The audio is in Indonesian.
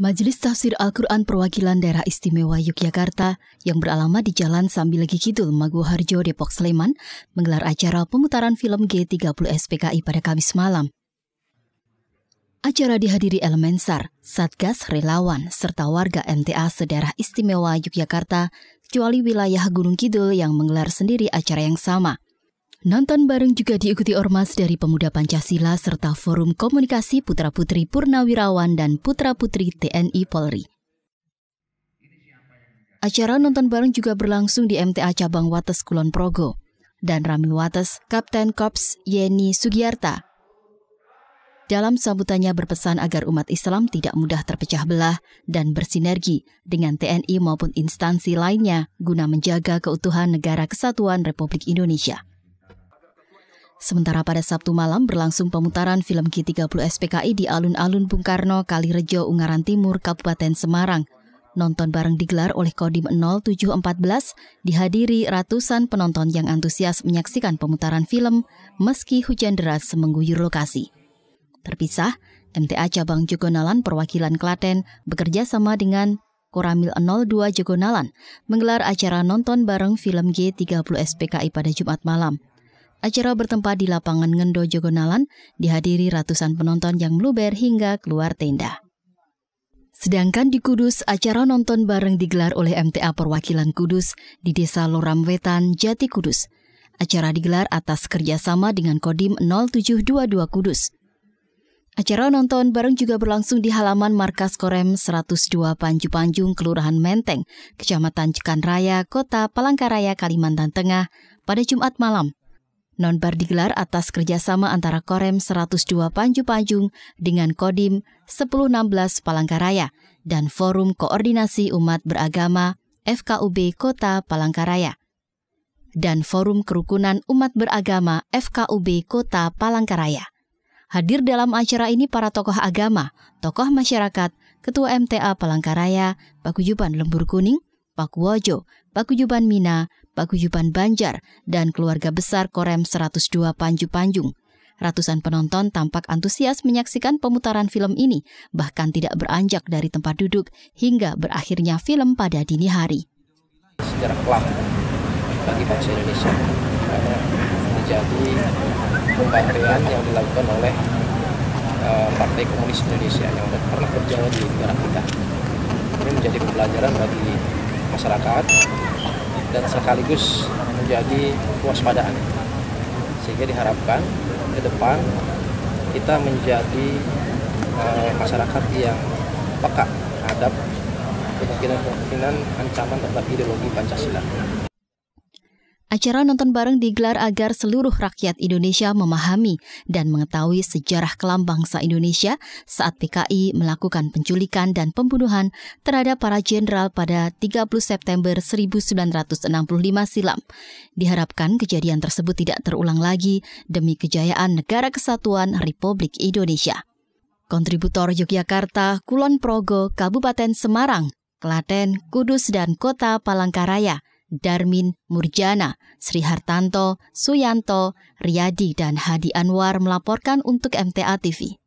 Majelis Tafsir Al-Quran Perwakilan Daerah Istimewa Yogyakarta yang beralamat di Jalan Sambilegi Kidul, Maguharjo, Depok, Sleman menggelar acara pemutaran film G30S PKI pada Kamis malam. Acara dihadiri elemen SAR, Satgas, relawan, serta warga MTA Sedaerah Istimewa Yogyakarta, kecuali wilayah Gunung Kidul yang menggelar sendiri acara yang sama. Nonton bareng juga diikuti ormas dari Pemuda Pancasila serta Forum Komunikasi Putra Putri Purnawirawan dan Putra Putri TNI Polri. Acara nonton bareng juga berlangsung di MTA Cabang Wates Kulon Progo dan Ramil Wates, Kapten Korps Yeni Sugiarta. Dalam sambutannya berpesan agar umat Islam tidak mudah terpecah belah dan bersinergi dengan TNI maupun instansi lainnya guna menjaga keutuhan Negara Kesatuan Republik Indonesia. Sementara pada Sabtu malam berlangsung pemutaran film G30S PKI di alun-alun Bung Karno, Kalirejo, Ungaran Timur, Kabupaten Semarang. Nonton bareng digelar oleh Kodim 0714, dihadiri ratusan penonton yang antusias menyaksikan pemutaran film meski hujan deras mengguyur lokasi. Terpisah, MTA Cabang Jogonalan Perwakilan Klaten bekerja sama dengan Koramil 02 Jogonalan menggelar acara nonton bareng film G30S PKI pada Jumat malam. Acara bertempat di lapangan Ngendo Jogonalan dihadiri ratusan penonton yang meluber hingga keluar tenda. Sedangkan di Kudus, acara nonton bareng digelar oleh MTA Perwakilan Kudus di Desa Loram Wetan, Jati Kudus. Acara digelar atas kerjasama dengan Kodim 0722 Kudus. Acara nonton bareng juga berlangsung di halaman markas Korem 102 Panju Panjung, Kelurahan Menteng, Kecamatan Jekan Raya, Kota Palangkaraya, Kalimantan Tengah pada Jumat malam. Nonbar digelar atas kerjasama antara Korem 102 Panju Panjung dengan Kodim 1016 Palangkaraya dan Forum Koordinasi Umat Beragama FKUB Kota Palangkaraya dan Forum Kerukunan Umat Beragama FKUB Kota Palangkaraya. Hadir dalam acara ini para tokoh agama, tokoh masyarakat, Ketua MTA Palangkaraya, Pakujuban Lembur Kuning, Pakuwojo, Pakujuban Mina, Pakujuban Banjar, dan keluarga besar Korem 102 Panju Panjung. Ratusan penonton tampak antusias menyaksikan pemutaran film ini, bahkan tidak beranjak dari tempat duduk hingga berakhirnya film pada dini hari. Sejarah kelam bagi bangsa Indonesia menjadi pembantaian yang dilakukan oleh Partai Komunis Indonesia yang pernah berjalan di negara kita. Ini menjadi pembelajaran bagi masyarakat dan sekaligus menjadi kewaspadaan, sehingga diharapkan ke depan kita menjadi masyarakat yang peka terhadap kemungkinan ancaman terhadap ideologi Pancasila. Acara nonton bareng digelar agar seluruh rakyat Indonesia memahami dan mengetahui sejarah kelam bangsa Indonesia saat PKI melakukan penculikan dan pembunuhan terhadap para jenderal pada 30 September 1965 silam. Diharapkan kejadian tersebut tidak terulang lagi demi kejayaan Negara Kesatuan Republik Indonesia. Kontributor Yogyakarta, Kulon Progo, Kabupaten Semarang, Klaten, Kudus, dan Kota Palangkaraya, Darmin Murjana, Sri Hartanto, Suyanto, Riyadi, dan Hadi Anwar melaporkan untuk MTATV.